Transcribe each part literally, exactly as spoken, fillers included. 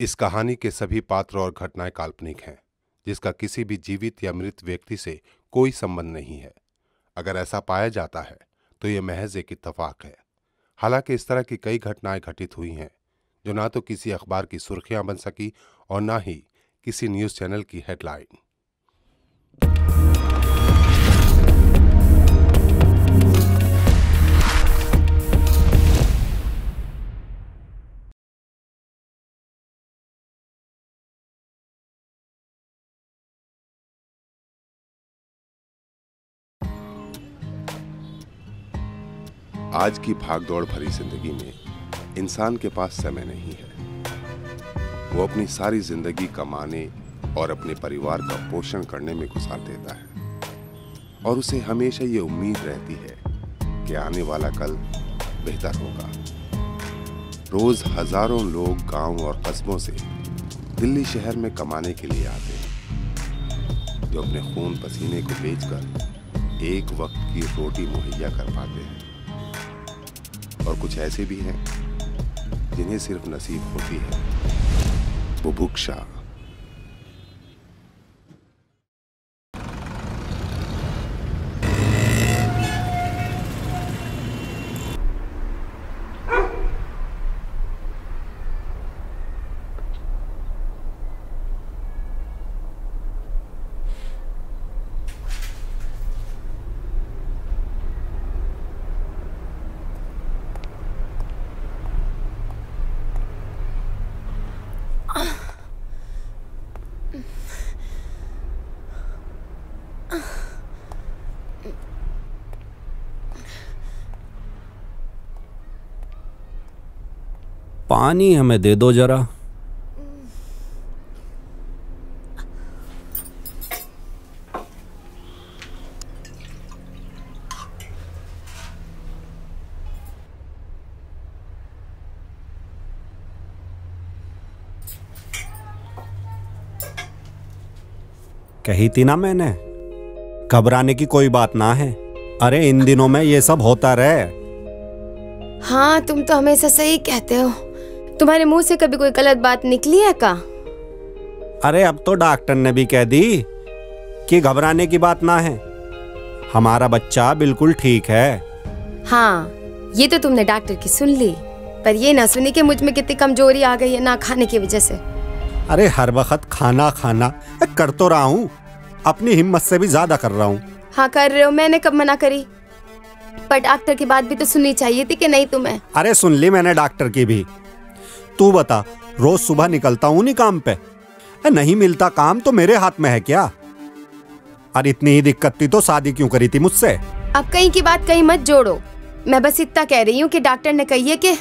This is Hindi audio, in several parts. इस कहानी के सभी पात्र और घटनाएं काल्पनिक हैं, जिसका किसी भी जीवित या मृत व्यक्ति से कोई संबंध नहीं है। अगर ऐसा पाया जाता है तो यह महज एक इत्तफाक है। हालांकि इस तरह की कई घटनाएं घटित हुई हैं जो ना तो किसी अखबार की सुर्खियां बन सकी और ना ही किसी न्यूज़ चैनल की हेडलाइन। आज की भागदौड़ भरी जिंदगी में इंसान के पास समय नहीं है। वो अपनी सारी जिंदगी कमाने और अपने परिवार का पोषण करने में गुजार देता है और उसे हमेशा ये उम्मीद रहती है कि आने वाला कल बेहतर होगा। रोज हजारों लोग गांव और कस्बों से दिल्ली शहर में कमाने के लिए आते हैं, जो अपने खून पसीने को बेचकर एक वक्त की रोटी मुहैया कर पाते हैं। और कुछ ऐसे भी हैं जिन्हें सिर्फ नसीब होती है बुभुक्षा। पानी हमें दे दो जरा। कही थी ना मैंने, घबराने की कोई बात ना है। अरे इन दिनों में ये सब होता रहे। हाँ, तुम तो हमेशा सही कहते हो। तुम्हारे मुंह से कभी कोई गलत बात निकली है का? अरे अब तो डॉक्टर ने भी कह दी कि घबराने की बात ना है, हमारा बच्चा बिल्कुल ठीक है। हाँ, ये तो तुमने डॉक्टर की सुन ली, पर ये ना सुनी कि मुझ में कितनी कमजोरी आ गई है ना खाने की वजह से। अरे हर वक्त खाना खाना कर तो रहा हूँ, अपनी हिम्मत से भी ज्यादा कर रहा हूँ। हाँ कर रहे हो, मैंने कब मना करी, पर डॉक्टर की बात भी तो सुननी चाहिए थी कि नहीं तुम्हें? अरे सुन ली मैंने डॉक्टर की भी। तू बता, रोज सुबह निकलता हूँ नहीं काम पे, नहीं मिलता काम तो मेरे हाथ में है क्या? अरे इतनी ही दिक्कत थी तो शादी क्यों करी थी मुझसे? अब कहीं की बात कहीं मत जोड़ो, मैं बस इतना कह रही हूँ कि डॉक्टर ने कही है कि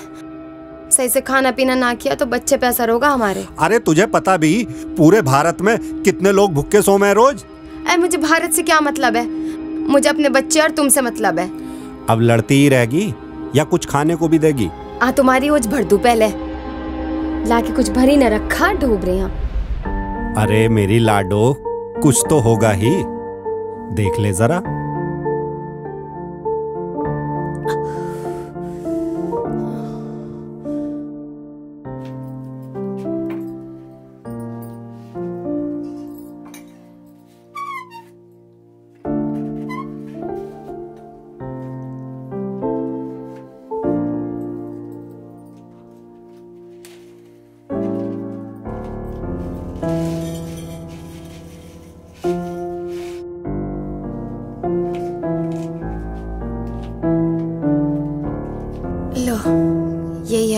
सही से खाना पीना ना किया तो बच्चे पे असर होगा हमारे। अरे तुझे पता भी पूरे भारत में कितने लोग भूखे सो में रोज? अरे मुझे भारत से क्या मतलब है, मुझे अपने बच्चे और तुमसे मतलब है। अब लड़ती ही रहेगी या कुछ खाने को भी देगी? हाँ तुम्हारी ओझ भर दूं, पहले लाके कुछ भरी न रखा, डूब रहे हैं। अरे मेरी लाडो, कुछ तो होगा ही, देख ले जरा।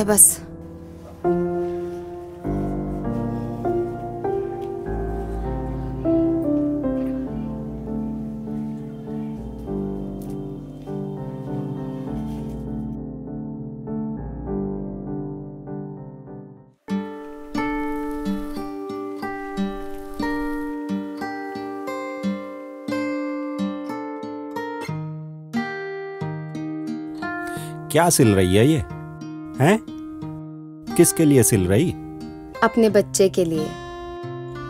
बस क्या सिल रही है ये? हैं? किसके लिए सिल रही? अपने बच्चे के लिए।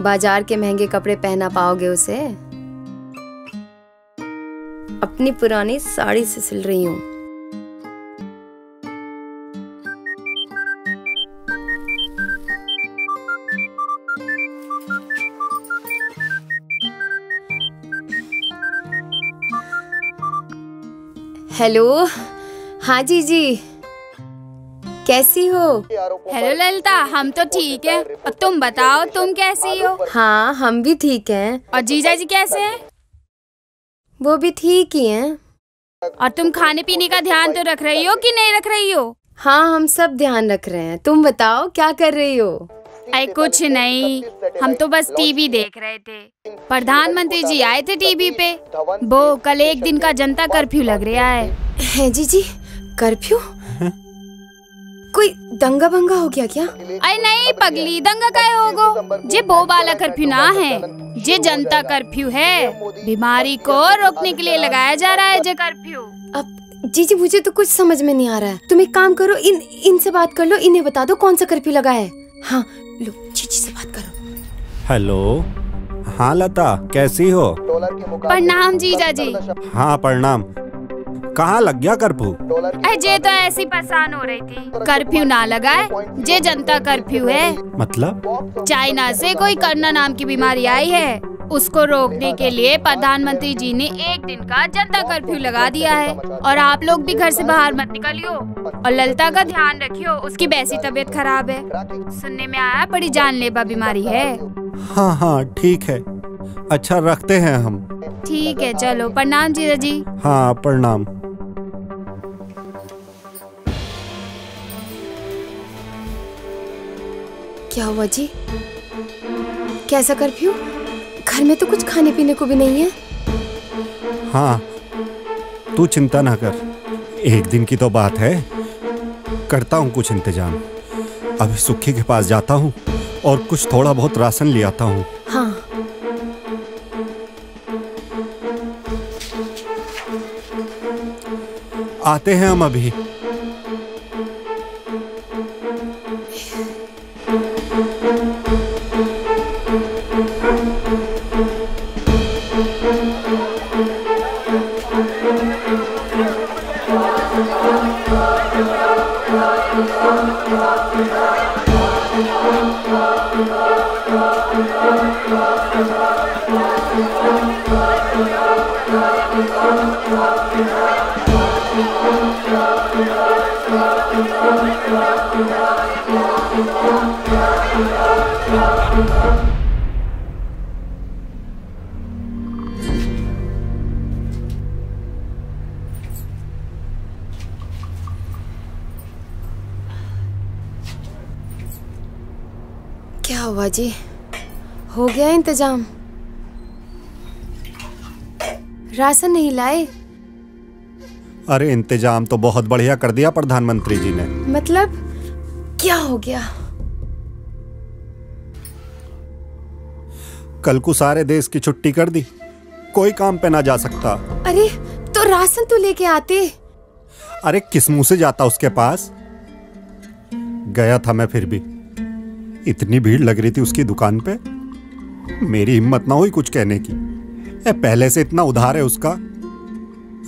बाजार के महंगे कपड़े पहना पाओगे उसे? अपनी पुरानी साड़ी से सिल रही हूँ। हेलो। हाँ जी जी, कैसी हो? हेलो ललिता, हम तो ठीक है, और तुम बताओ तुम कैसी हो? हाँ हम भी ठीक हैं। और जीजा जी कैसे हैं? वो भी ठीक ही हैं। और तुम खाने पीने का ध्यान तो रख रही हो कि नहीं रख रही हो? हाँ हम सब ध्यान रख रहे हैं। तुम बताओ क्या कर रही हो? अरे कुछ नहीं, हम तो बस टीवी देख रहे थे। प्रधानमंत्री जी आए थे टीवी पे, वो कल एक दिन का जनता कर्फ्यू लग रहा है। जी जी कर्फ्यू? कोई दंगा भंगा हो गया क्या? अरे नहीं पगली, दंगा काहे होगो? जे वो वाला कर्फ्यू ना है, जे जनता कर्फ्यू है। बीमारी को रोकने के लिए लगाया जा रहा है जे कर्फ्यू। अब जीजी मुझे तो कुछ समझ में नहीं आ रहा है। तुम एक काम करो, इन इनसे बात कर लो, इन्हें बता दो कौन सा कर्फ्यू लगा है। हाँ लो जीजी से बात करो। हेलो। हाँ लता कैसी हो? प्रणाम जीजा जी। हाँ प्रणाम। कहाँ लग गया कर्फ्यू? जे तो ऐसी परेशान हो रही थी। कर्फ्यू ना लगाए, जे जनता कर्फ्यू है। मतलब? चाइना से कोई करना नाम की बीमारी आई है, उसको रोकने के लिए प्रधानमंत्री जी ने एक दिन का जनता कर्फ्यू लगा दिया है। और आप लोग भी घर से बाहर मत निकलियो, और ललिता का ध्यान रखियो, उसकी वैसी तबीयत खराब है। सुनने में आया बड़ी जानलेवा बीमारी है। हाँ हाँ ठीक है, अच्छा रखते हैं हम। ठीक है चलो, प्रणाम जीजा जी। हाँ प्रणाम। क्या हुआ जी? कैसा कर्फ्यू? घर में तो कुछ खाने पीने को भी नहीं है। हाँ तू चिंता ना कर, एक दिन की तो बात है, करता हूँ कुछ इंतजाम। अभी सुखी के पास जाता हूँ और कुछ थोड़ा बहुत राशन ले आता हूँ। हाँ आते हैं हम अभी। क्या हुआ जी? हो गया इंतजाम? राशन नहीं लाए? अरे इंतजाम तो बहुत बढ़िया कर दिया प्रधानमंत्री जी ने। मतलब क्या हो गया? कल को सारे देश की छुट्टी कर दी, कोई काम पे ना जा सकता। अरे तो राशन तो लेके आते। अरे किस मुंह से जाता उसके पास? गया था मैं, फिर भी इतनी भीड़ लग रही थी उसकी दुकान पे, मेरी हिम्मत ना हुई कुछ कहने की। ए, पहले से इतना उधार है उसका,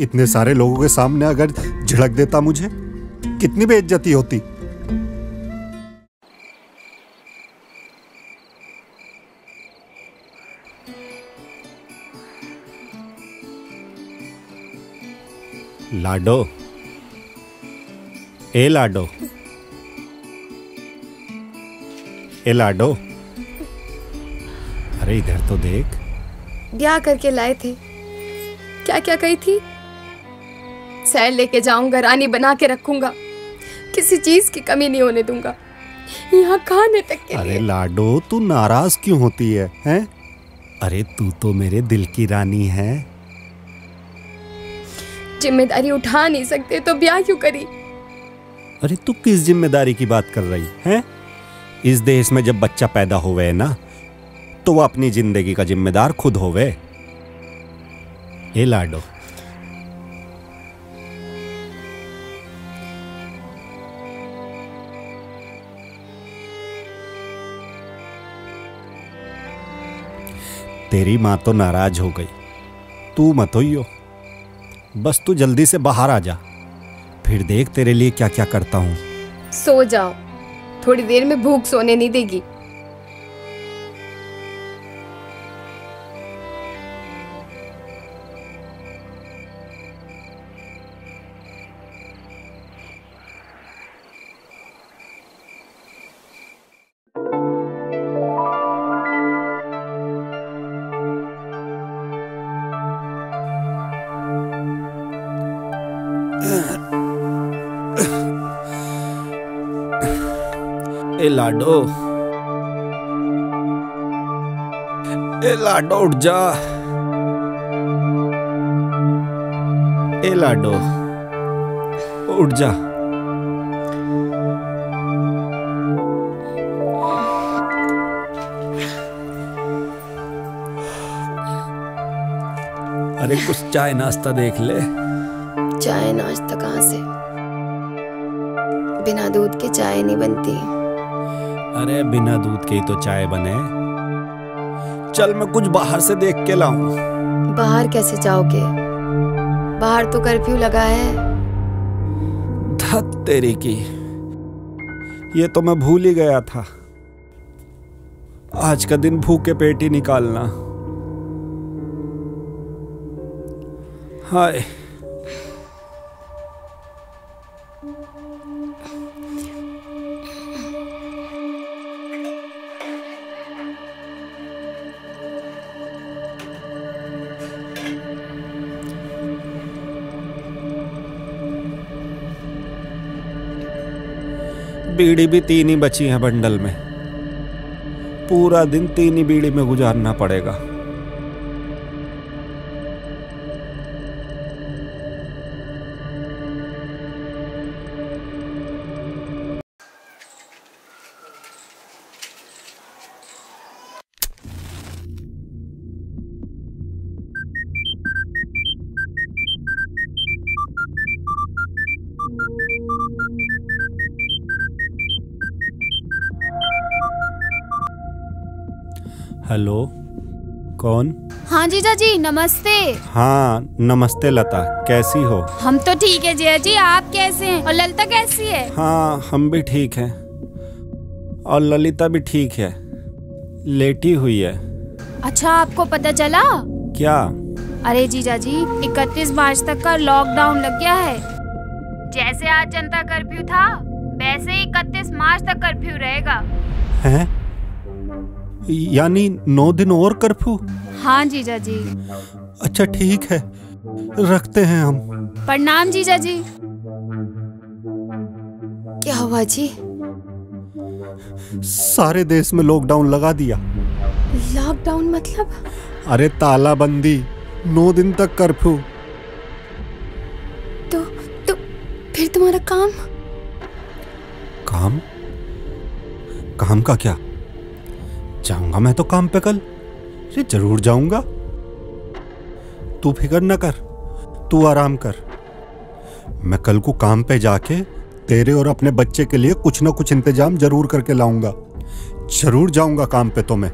इतने सारे लोगों के सामने अगर झिड़क देता मुझे, कितनी बेइज्जती होती। लाडो, ए लाडो, ए लाडो, अरे इधर तो देख। ब्याह करके लाए थे, क्या क्या कही थी? सैर लेके जाऊंगा, रानी बना के रखूंगा, किसी चीज की कमी नहीं होने दूंगा यहाँ खाने तक के। अरे लाडो तू नाराज क्यों होती है, हैं? अरे तू तो मेरे दिल की रानी है। जिम्मेदारी उठा नहीं सकते तो ब्याह क्यों करी? अरे तू किस जिम्मेदारी की बात कर रही है? इस देश में जब बच्चा पैदा होवे ना, तो वह अपनी जिंदगी का जिम्मेदार खुद होवे। ए लाडो। तेरी माँ तो नाराज हो गई, तू मत होइयो, बस तू जल्दी से बाहर आ जा, फिर देख तेरे लिए क्या क्या करता हूँ। सो जाओ, थोड़ी देर में भूख सोने नहीं देगी। ए लाडो, ए लाडो उठ जा। ए लाडो उठ जा। अरे कुछ चाय नाश्ता देख ले। चाय नाश्ता कहाँ से, बिना दूध के चाय नहीं बनती। अरे बिना दूध के ही तो चाय बने। चल मैं कुछ बाहर से देख के लाऊं। बाहर कैसे जाओगे, बाहर तो कर्फ्यू लगा है। धत तेरी की, ये तो मैं भूल ही गया था। आज का दिन भूखे पेट ही निकालना। हाय बीड़ी भी तीन ही बची है बंडल में। पूरा दिन तीन ही बीड़ी में गुजारना पड़ेगा। हेलो, कौन? हाँ जीजा जी नमस्ते। हाँ नमस्ते लता, कैसी हो? हम तो ठीक है जीजा जी, आप कैसे हैं? और ललिता कैसी है? हाँ हम भी ठीक हैं और ललिता भी ठीक है, लेटी हुई है। अच्छा आपको पता चला क्या? अरे जीजा जी इकतीस मार्च तक का लॉकडाउन लग गया है। जैसे आज जनता कर्फ्यू था वैसे ही इकतीस मार्च तक कर्फ्यू रहेगा। हैं? यानी नौ दिन और कर्फ्यू? हाँ जीजा जी। अच्छा ठीक है, रखते हैं हम। प्रणाम जीजा जी। क्या हुआ जी? सारे देश में लॉकडाउन लगा दिया। लॉकडाउन मतलब? अरे तालाबंदी, नौ दिन तक कर्फ्यू। तो तो फिर तुम्हारा काम? काम? काम का क्या? जाऊंगा मैं तो काम पे कल, ये जरूर जाऊंगा। तू फिकर न कर, तू आराम कर। मैं कल को काम पे जाके तेरे और अपने बच्चे के लिए कुछ ना कुछ इंतजाम जरूर करके लाऊंगा। जरूर जाऊंगा काम पे तो मैं।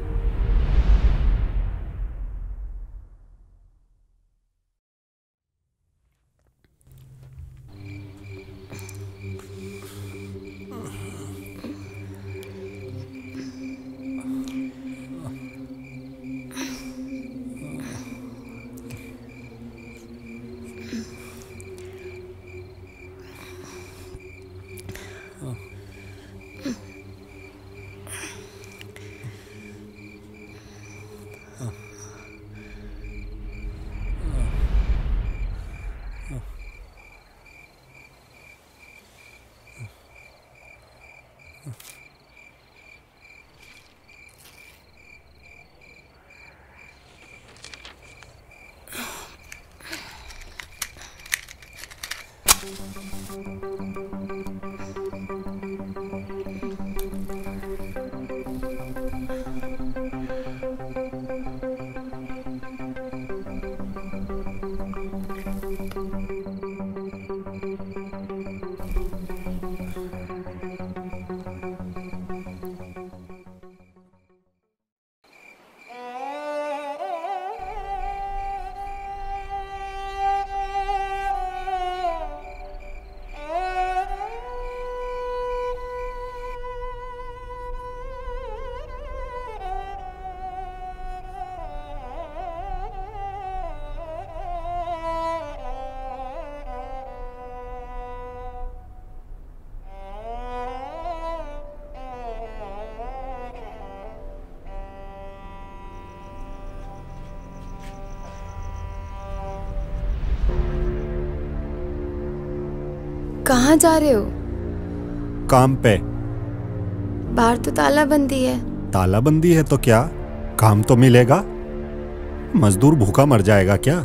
कहाँ जा रहे हो? काम पे। बाहर तो तालाबंदी है। तालाबंदी है तो क्या, काम तो मिलेगा, मजदूर भूखा मर जाएगा क्या?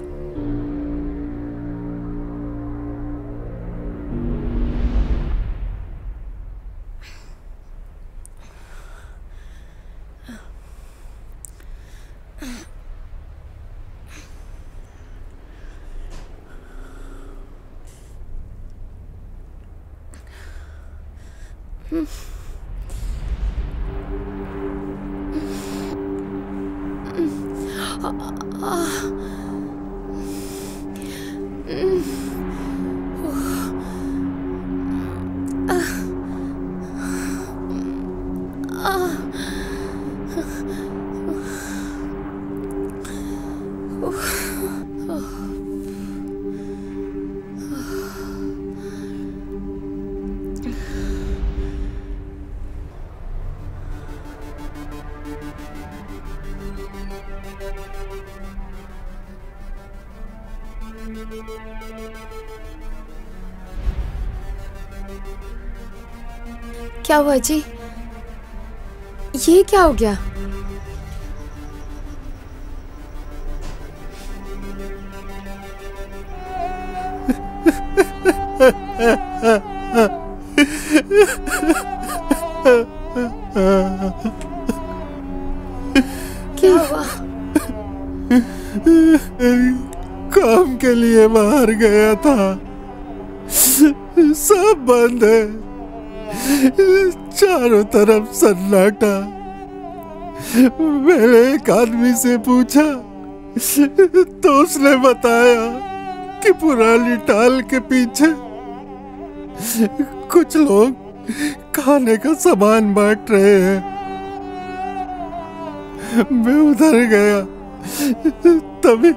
क्या हुआ जी? ये क्या हो गया? क्या हुआ? काम के लिए बाहर गया था, सब बंद है, चारों तरफ सन्नाटा। मैंने एक आदमी से पूछा तो उसने बताया कि पुरानी टाल के पीछे कुछ लोग खाने का सामान बांट रहे हैं। मैं उधर गया, तभी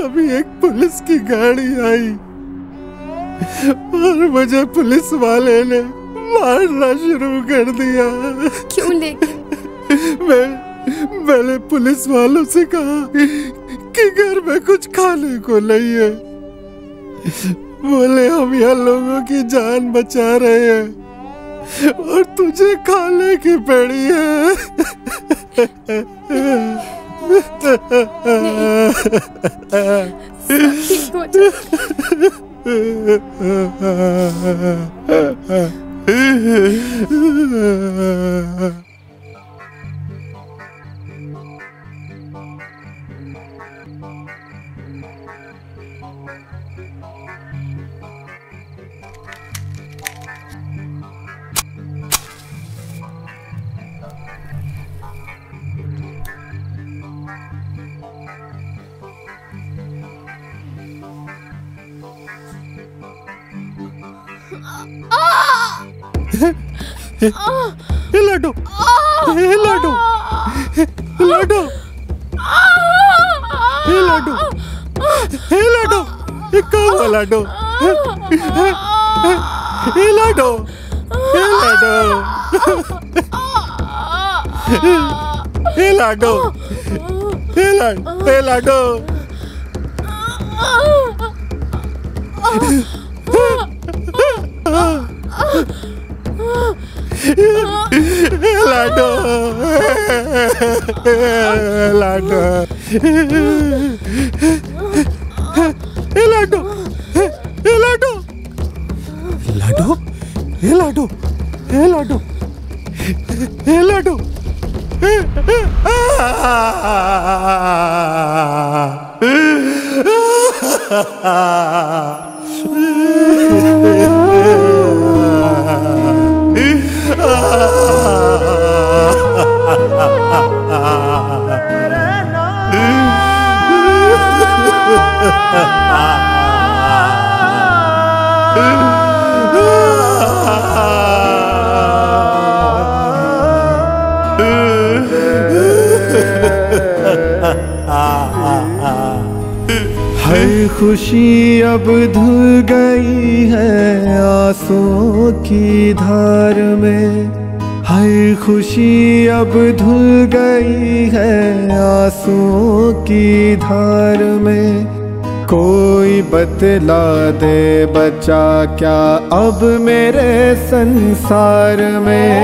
तभी एक पुलिस की गाड़ी आई और मुझे पुलिस वाले ने मारना शुरू कर दिया। क्यों? लेकिन मैं मैंने पुलिस वालों से कहा कि घर में कुछ खाने को नहीं है। बोले हम यहाँ लोगों की जान बचा रहे हैं और तुझे खाने की पड़ी है। नहीं। लाडो, हे लाडो, लाडो, हे लाडो, हे लाडो, ये क्या हुआ लाडो? हे लाडो, हे लाडो, हे लाडो, हे लाडो, हे लाडो, लाडो, लाडो, हे लाडो, हे लाडो, लाडो, हे लाडो, हे लाडो, हे लाडो, हर खुशी अब धुल गई है आंसुओं की धार में, हर खुशी अब धुल गई है आंसुओं की धार में। कोई बतला दे बचा क्या अब मेरे संसार में,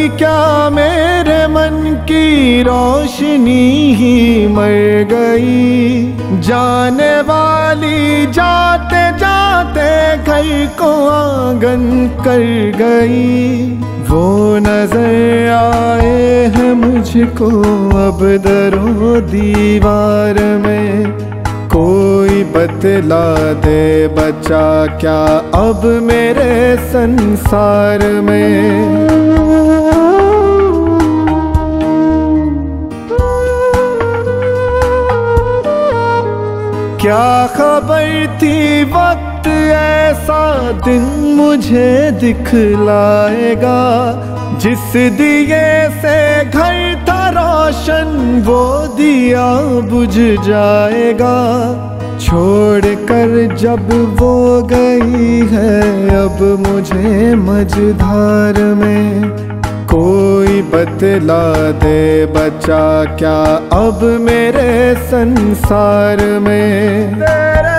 बसी क्या मेरे मन की रोशनी ही मर गई। जाने वाली जाते जाते घर को आंगन कर गई। वो नजर आए हैं मुझको अब दरो दीवार में, कोई बतला दे बचा क्या अब मेरे संसार में। क्या खबर थी वक्त ऐसा दिन मुझे दिखलाएगा, जिस दिए से घर था रोशन वो दिया बुझ जाएगा। छोड़ कर जब वो गई है अब मुझे मझधार में, कोई बतला दे बचा क्या अब मेरे संसार में।